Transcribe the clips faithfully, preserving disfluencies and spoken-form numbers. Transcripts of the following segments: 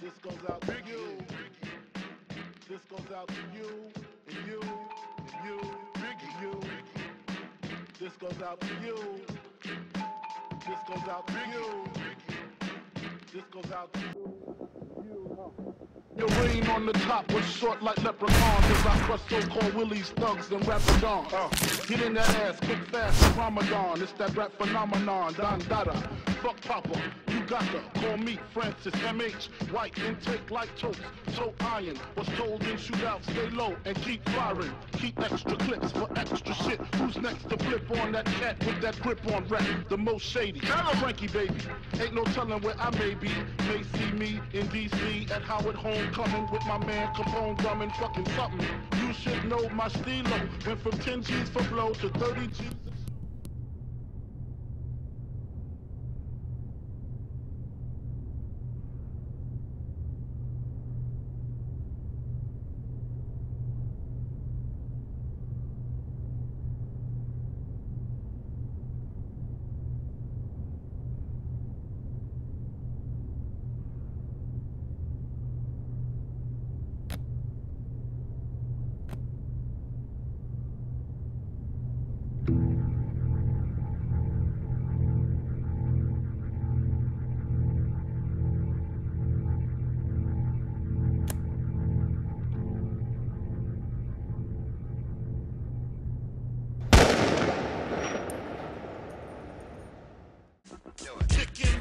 This goes out to you. This goes out to you, and you, and you, and you. This goes out to you. This goes out to you. This goes out to you. Your reign on the top was short like leprechauns as I crushed so-called willies, thugs, and Ramadan. Uh, get in that ass, quick, fast, Ramadan. It's that rap phenomenon, Don Dada. Fuck Papa, you gotta call me Francis, M H. White intake like toast, toe iron. Was told in shootouts, stay low and keep firing. Keep extra clips for extra shit. Who's next to flip on that cat with that grip on rap? The most shady. Frankie, baby. Ain't no telling where I may be. May see me in D C at Howard home. Coming with my man Capone drumming fucking something. You should know my Steelo. Went from ten G's for blow to thirty G's.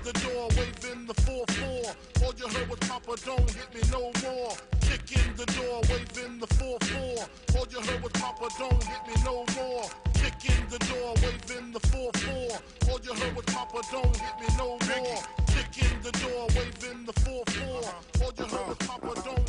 The door, waving the four four. All you heard was Papa, don't hit me no more. Kick in the door, waving the four four. All you heard was Papa, don't hit me no more. Kick in the door, waving the four four. All you heard was Papa, don't hit me no more. Kick in the door, waving the four four. All you heard was Papa, don't.